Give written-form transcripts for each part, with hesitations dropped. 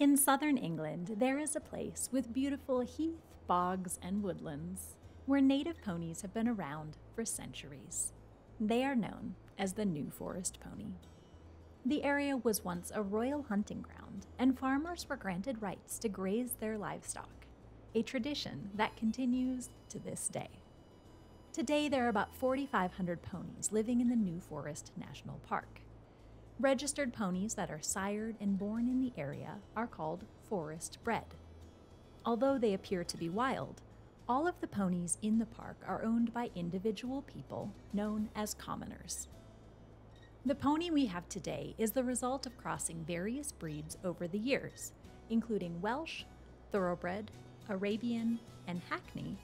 In southern England, there is a place with beautiful heath, bogs, and woodlands where native ponies have been around for centuries. They are known as the New Forest Pony. The area was once a royal hunting ground, and farmers were granted rights to graze their livestock, a tradition that continues to this day. Today, there are about 4,500 ponies living in the New Forest National Park. Registered ponies that are sired and born in the area are called forest bred. Although they appear to be wild, all of the ponies in the park are owned by individual people known as commoners. The pony we have today is the result of crossing various breeds over the years, including Welsh, Thoroughbred, Arabian, and Hackney,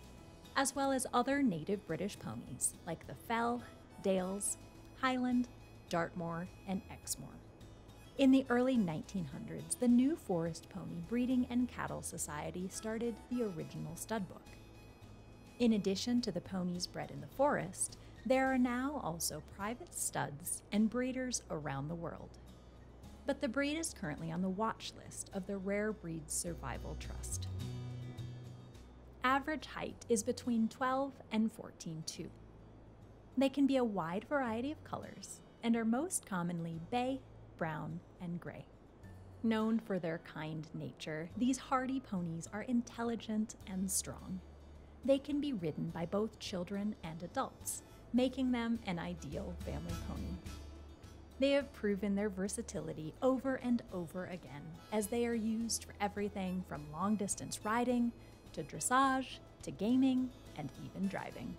as well as other native British ponies like the Fell, Dales, Highland, Dartmoor, and Exmoor. In the early 1900s, the New Forest Pony Breeding and Cattle Society started the original stud book. In addition to the ponies bred in the forest, there are now also private studs and breeders around the world. But the breed is currently on the watch list of the Rare Breeds Survival Trust. Average height is between 12 and 14.2. They can be a wide variety of colors, and are most commonly bay, brown, and gray. Known for their kind nature, these hardy ponies are intelligent and strong. They can be ridden by both children and adults, making them an ideal family pony. They have proven their versatility over and over again, as they are used for everything from long-distance riding, to dressage, to gaming, and even driving.